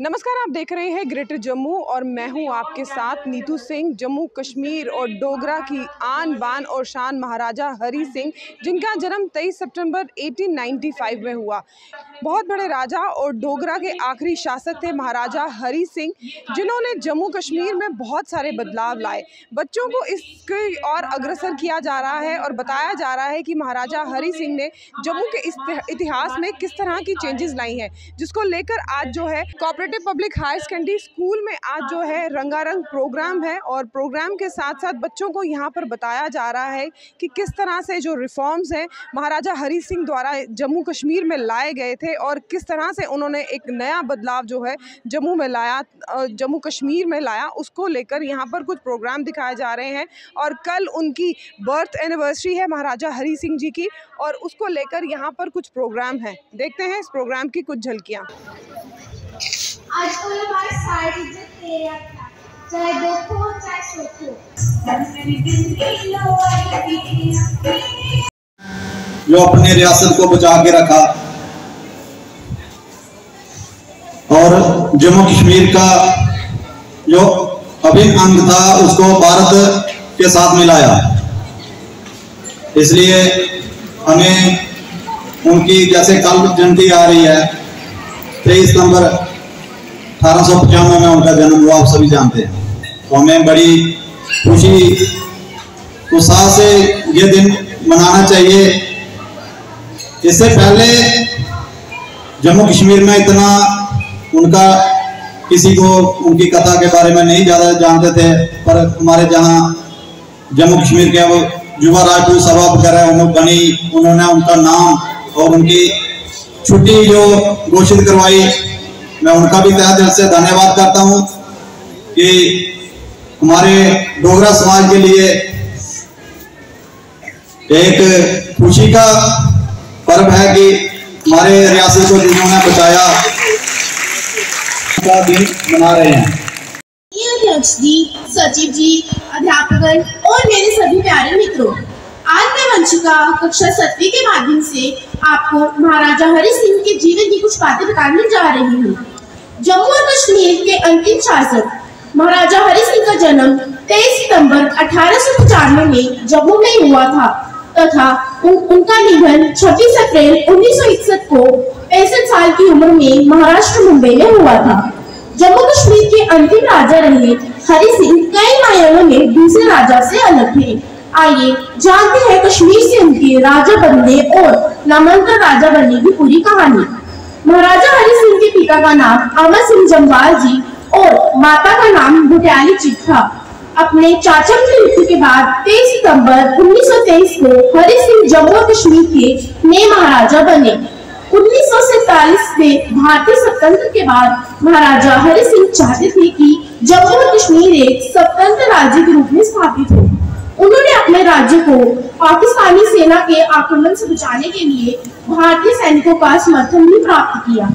नमस्कार, आप देख रहे हैं ग्रेटर जम्मू और मैं हूं आपके साथ नीतू सिंह। जम्मू कश्मीर और डोगरा की आन बान और शान महाराजा हरि सिंह, जिनका जन्म 23 सितंबर 1895 में हुआ, बहुत बड़े राजा और डोगरा के आखिरी शासक थे महाराजा हरि सिंह, जिन्होंने जम्मू कश्मीर में बहुत सारे बदलाव लाए। बच्चों को इसके और अग्रसर किया जा रहा है और बताया जा रहा है कि महाराजा हरि सिंह ने जम्मू के इतिहास में किस तरह की चेंजेस लाई हैं, जिसको लेकर आज जो है cooperative public higher secondary school में आज जो है रंगारंग प्रोग्राम है और प्रोग्राम के साथ साथ बच्चों को यहाँ पर बताया जा रहा है कि किस तरह से जो रिफॉर्म्स हैं महाराजा हरि सिंह द्वारा जम्मू कश्मीर में लाए गए थे और किस तरह से उन्होंने एक नया बदलाव जो है जम्मू कश्मीर में लाया, उसको लेकर यहाँ पर कुछ प्रोग्राम दिखाए जा रहे हैं। और कल उनकी बर्थ एनिवर्सरी है महाराजा हरि सिंह जी की और उसको लेकर यहाँ पर कुछ प्रोग्राम है। देखते हैं इस प्रोग्राम की कुछ झलकियाँ। आज को हमारे सारी इज्जत तेरे हाथ, चाहे दुख हो चाहे सुख हो, मेरी जिंदगी लो आई। जो अपने रियासत को बचा के रखा और जम्मू कश्मीर का जो अभिन्न अंग था उसको भारत के साथ मिलाया, इसलिए हमें उनकी जैसे कल जयंती आ रही है 23 सितंबर 1895 में उनका जन्म हुआ, आप सभी जानते हैं। तो हमें बड़ी खुशी उत्साह से ये दिन मनाना चाहिए। इससे पहले जम्मू कश्मीर में इतना उनका किसी को उनकी कथा के बारे में नहीं ज़्यादा जानते थे, पर हमारे जहाँ जम्मू कश्मीर के वो युवा राजपूत सभा वगैरह उन्होंने उनका नाम और उनकी छुट्टी जो घोषित करवाई, मैं उनका भी तहे दिल से धन्यवाद करता हूं कि हमारे डोगरा समाज के लिए एक खुशी का पर्व है कि हमारे रियासत को जिन्होंने बचाया का दिन मना रहे हैं। अध्यक्ष जी, सचिव जी, अध्यापकगण और मेरे सभी प्यारे मित्रों, आज मैं वंशिका कक्षा 7वीं के माध्यम से आपको महाराजा हरि सिंह के जीवन की कुछ बातें बताने जा रही हूँ। जम्मू और कश्मीर के अंतिम शासक महाराजा हरि सिंह का जन्म 23 सितंबर 1895 में जम्मू में हुआ था तथा उनका निधन 26 अप्रैल 1961 को 65 साल की उम्र में महाराष्ट्र मुंबई में हुआ था। जम्मू कश्मीर के अंतिम राजा रहे हरि सिंह कई मायनों में दूसरे राजा से अलग थे। आइए जानते हैं कश्मीर से उनके राजा बनने और नामांतर राजा बनने की पूरी कहानी। महाराजा हरि सिंह के पिता का नाम अमर सिंह जमवाल जी और माता का नाम भुटियाली जी था। अपने चाचा की मृत्यु के बाद 23 सितंबर 1923 को हरि सिंह जम्मू और कश्मीर के नए महाराजा बने। 1947 में भारतीय स्वतंत्रता के बाद महाराजा हरि सिंह चाहते थे कि जम्मू और कश्मीर एक स्वतंत्र राज्य के रूप में स्थापित हो। उन्होंने अपने राज्य को पाकिस्तानी सेना के आक्रमण से बचाने के लिए भारतीय सैनिकों का समर्थन भी प्राप्त किया।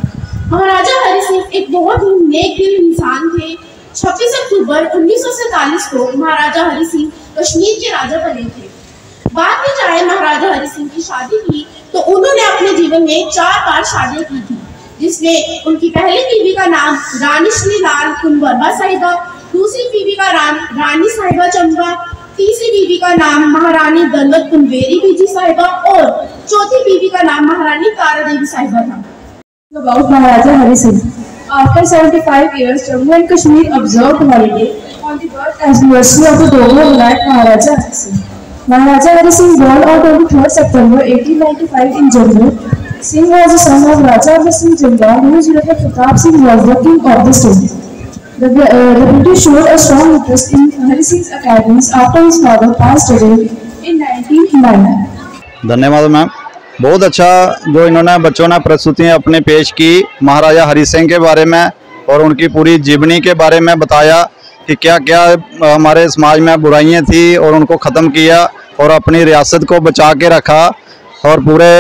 महाराजा हरि सिंह एक बहुत ही नेकदिल इंसान थे। 26 अक्टूबर 1947 को महाराजा हरि सिंह कश्मीर के राजा बने थे। बाद में चाहे महाराजा हरि सिंह की शादी की तो उन्होंने अपने जीवन में 4 बार शादी की थी, जिसमें उनकी पहली बीवी का नाम रानी श्रीलाल कुंवरबा साहिबा, दूसरी बीवी का नाम रानी साहिबा चंद्रा, तीसरी बीवी का नाम महारानी दलवा कुंवेरी साहिबा और चौथी बीवी का नाम महारानी तारा देवी साहिबा था। About Maharaja Hari Singh. After 75 years, Jammu and Kashmir observed holiday on the birth anniversary of the Dogra monarch Maharaja Hari Singh. Maharaja Hari Singh born on 23 September 1895 in Jammu. Singh was the son of Raja Amr Singh Jamwal, whose brother Pratap Singh was the king of the state. The British showed a strong interest in Hari Singh's academics after his father passed away in 1909. धन्यवाद ma'am, बहुत अच्छा जो इन्होंने बच्चों ने प्रस्तुतियाँ अपने पेश की महाराजा हरि सिंह के बारे में और उनकी पूरी जीवनी के बारे में बताया कि क्या क्या हमारे समाज में बुराइयाँ थी और उनको ख़त्म किया और अपनी रियासत को बचा के रखा और पूरे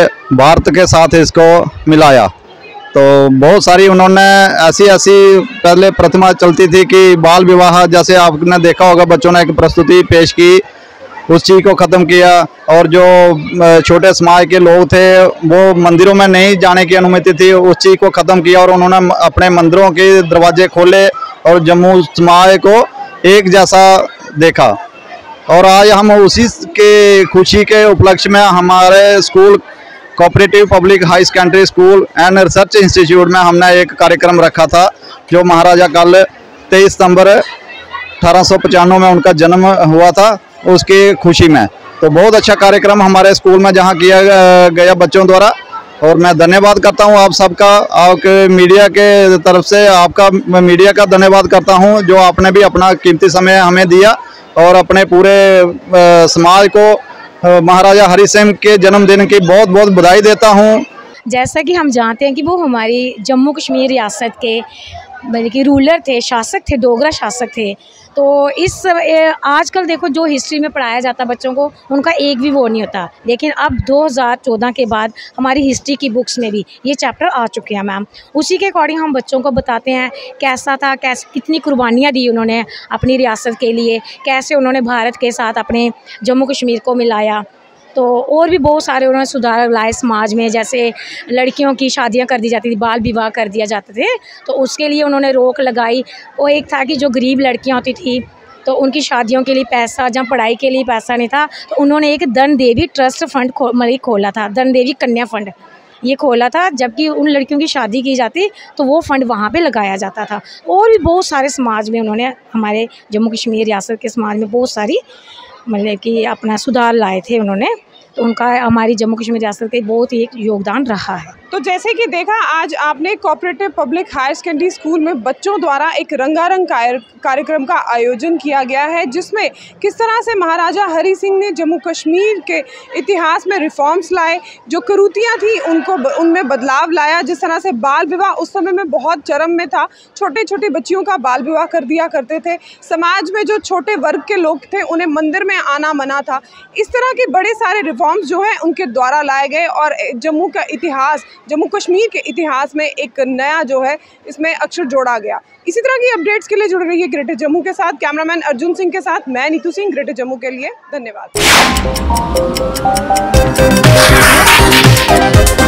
भारत के साथ इसको मिलाया। तो बहुत सारी उन्होंने ऐसी पहले प्रतिमा चलती थी कि बाल विवाह, जैसे आपने देखा होगा बच्चों ने एक प्रस्तुति पेश की उस चीज़ को ख़त्म किया और जो छोटे समाज के लोग थे वो मंदिरों में नहीं जाने की अनुमति थी, उस चीज़ को ख़त्म किया और उन्होंने अपने मंदिरों के दरवाजे खोले और जम्मू समाज को एक जैसा देखा। और आज हम उसी के खुशी के उपलक्ष्य में हमारे school cooperative public high secondary school and research institute में हमने एक कार्यक्रम रखा था, जो महाराजा कल 23 सितंबर 1895 में उनका जन्म हुआ था, उसकी खुशी में। तो बहुत अच्छा कार्यक्रम हमारे स्कूल में जहां किया गया बच्चों द्वारा, और मैं धन्यवाद करता हूं आप सबका, आपके मीडिया के तरफ से आपका मीडिया का धन्यवाद करता हूं जो आपने भी अपना कीमती समय हमें दिया और अपने पूरे समाज को महाराजा हरि सिंह के जन्मदिन की बहुत बहुत बधाई देता हूँ। जैसा कि हम जानते हैं कि वो हमारी जम्मू कश्मीर रियासत के बल्कि रूलर थे, शासक थे, डोगरा शासक थे। तो इस आजकल देखो जो हिस्ट्री में पढ़ाया जाता बच्चों को उनका एक भी वो नहीं होता, लेकिन अब 2014 के बाद हमारी हिस्ट्री की बुक्स में भी ये चैप्टर आ चुके हैं मैम। उसी के अकॉर्डिंग हम बच्चों को बताते हैं कैसा था, कैसे कितनी कुर्बानियाँ दी उन्होंने अपनी रियासत के लिए, कैसे उन्होंने भारत के साथ अपने जम्मू कश्मीर को मिलाया। तो और भी बहुत सारे उन्होंने सुधार लाए समाज में, जैसे लड़कियों की शादियां कर दी जाती थी, बाल विवाह कर दिया जाते थे तो उसके लिए उन्होंने रोक लगाई। और एक था कि जो गरीब लड़कियां होती थी तो उनकी शादियों के लिए पैसा, जहाँ पढ़ाई के लिए पैसा नहीं था तो उन्होंने एक धन देवी ट्रस्ट फंड खोला था, धन देवी कन्या फंड ये खोला था, जबकि उन लड़कियों की शादी की जाती तो वो फ़ंड वहाँ पे लगाया जाता था। और भी बहुत सारे समाज में उन्होंने हमारे जम्मू कश्मीर रियासत के समाज में बहुत सारी मतलब कि अपना सुधार लाए थे उन्होंने, तो उनका हमारी जम्मू कश्मीर रियासत के बहुत ही एक योगदान रहा है। तो जैसे कि देखा आज आपने cooperative public higher secondary school में बच्चों द्वारा एक रंगारंग कार्यक्रम का आयोजन किया गया है, जिसमें किस तरह से महाराजा हरि सिंह ने जम्मू कश्मीर के इतिहास में रिफॉर्म्स लाए, जो कुरीतियाँ थी उनको उनमें बदलाव लाया, जिस तरह से बाल विवाह उस समय में बहुत चरम में था, छोटे छोटे बच्चियों का बाल विवाह कर दिया करते थे, समाज में जो छोटे वर्ग के लोग थे उन्हें मंदिर में आना मना था। इस तरह के बड़े सारे रिफॉर्म्स जो हैं उनके द्वारा लाए गए और जम्मू का इतिहास, जम्मू कश्मीर के इतिहास में एक नया जो है इसमें अक्षर जोड़ा गया। इसी तरह की अपडेट्स के लिए जुड़ रही है ग्रेटर जम्मू के साथ। कैमरामैन अर्जुन सिंह के साथ मैं नीतू सिंह, ग्रेटर जम्मू के लिए धन्यवाद।